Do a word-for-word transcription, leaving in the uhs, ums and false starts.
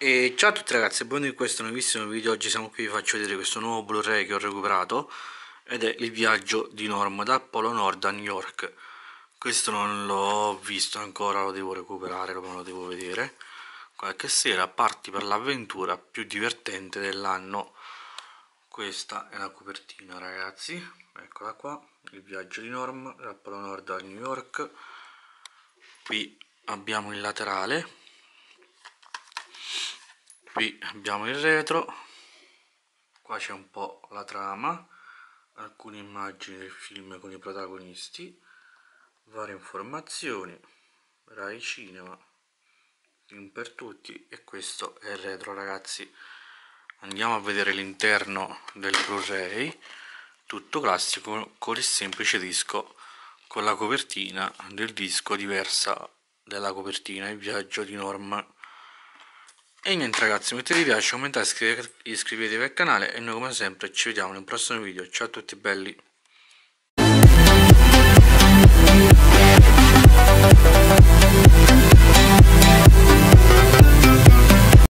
E ciao a tutti ragazzi, benvenuti in questo nuovissimo video. Oggi siamo qui, vi faccio vedere questo nuovo Blu-ray che ho recuperato, ed è Il Viaggio di Norm da Polo Nord a New York. Questo non l'ho visto ancora, lo devo recuperare, lo, lo devo vedere qualche sera. Parti per l'avventura più divertente dell'anno. Questa è la copertina ragazzi, eccola qua, Il Viaggio di Norm da Polo Nord a New York. Qui abbiamo il laterale, qui abbiamo il retro, qua c'è un po' la trama, alcune immagini del film con i protagonisti, varie informazioni, Rai Cinema, film per tutti, e questo è il retro ragazzi. Andiamo a vedere l'interno del Blu-ray, tutto classico con il semplice disco, con la copertina del disco diversa della copertina Il Viaggio di Norm. E niente ragazzi, mettete mi piace, commentate, iscrivetevi al canale e noi come sempre ci vediamo nel prossimo video. Ciao a tutti belli.